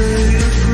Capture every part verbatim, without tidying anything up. Thank you.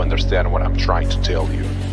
Understand what I'm trying to tell you.